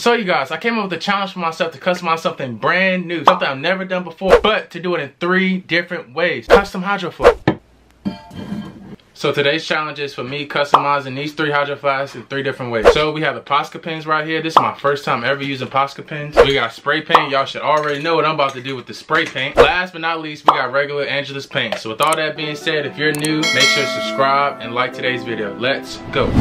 So you guys, I came up with a challenge for myself to customize something brand new, something I've never done before, but to do it in 3 different ways. Custom Hydro Flask. So today's challenge is for me customizing these 3 Hydro Flasks in 3 different ways. So we have the Posca pens right here. This is my first time ever using Posca pens. We got spray paint. Y'all should already know what I'm about to do with the spray paint. Last but not least, we got regular Angelus paint. So with all that being said, if you're new, make sure to subscribe and like today's video. Let's go.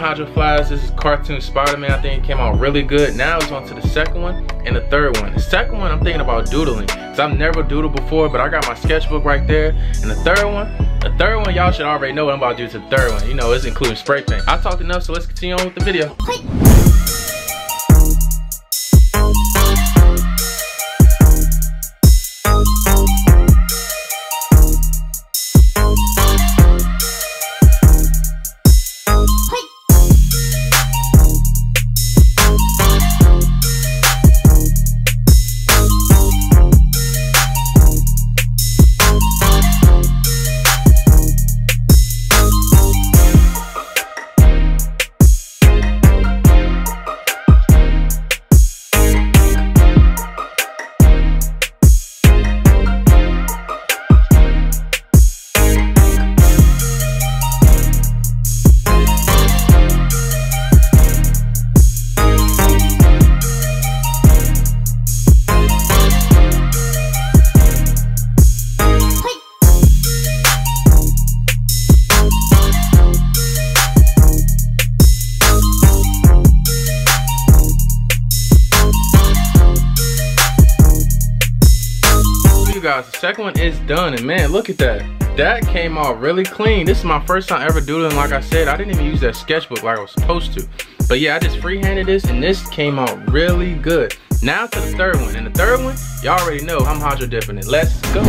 Hydro Flask. This is cartoon Spider-Man. I think it came out really good. Now it's on to the second one and the third one. The second one, I'm thinking about doodling. So I've never doodled before, but I got my sketchbook right there. And the third one, y'all should already know what I'm about to do to the third one. You know, it's including spray paint. I talked enough, so let's continue on with the video. Guys, the second one is done, and man, look at that. That came out really clean. This is my first time ever doodling. Like I said, I didn't even use that sketchbook like I was supposed to, but yeah, I just freehanded this, and this came out really good. Now to the third one, and the third one, y'all already know I'm hydro dipping it. Let's go.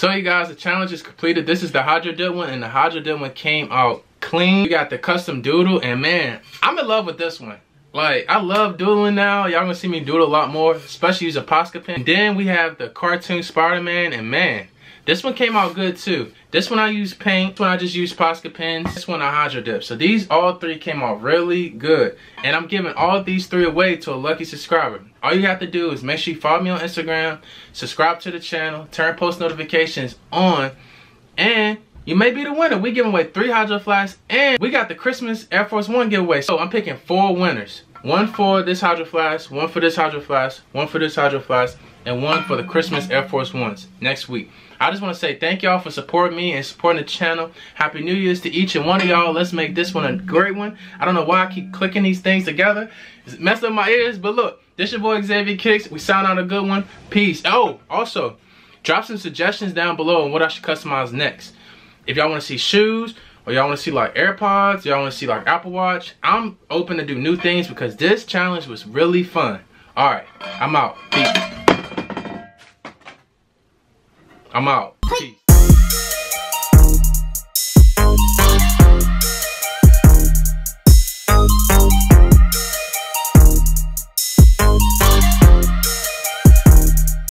So you guys, the challenge is completed. This is the Hydro Doodle one, and the Hydro Doodle one came out clean. You got the custom doodle, and man, I'm in love with this one. Like, I love doodling now. Y'all gonna see me doodle a lot more, especially using Posca pen. And then we have the cartoon Spider-Man, and man, this one came out good too. This one I use paint. This one I just use Posca pens. This one I Hydro dip. So these all three came out really good. And I'm giving all these three away to a lucky subscriber. All you have to do is make sure you follow me on Instagram, subscribe to the channel, turn post notifications on, and you may be the winner. We giving away 3 Hydro Flasks, and we got the Christmas Air Force One giveaway. So I'm picking 4 winners. 1 for this Hydro Flask, 1 for this Hydro Flask, 1 for this Hydro Flask, and 1 for the Christmas Air Force Ones next week. I just want to say thank y'all for supporting me and supporting the channel. Happy New Year's to each and one of y'all. Let's make this one a great one. I don't know why I keep clicking these things together. It's messing up my ears, but look, this your boy Xavier Kickz. We sound out a good one. Peace. Oh, also, drop some suggestions down below on what I should customize next. If y'all want to see shoes, or y'all want to see like AirPods, y'all want to see like Apple Watch, I'm open to do new things because this challenge was really fun. Alright, I'm out. Peace. I'm out. Peace.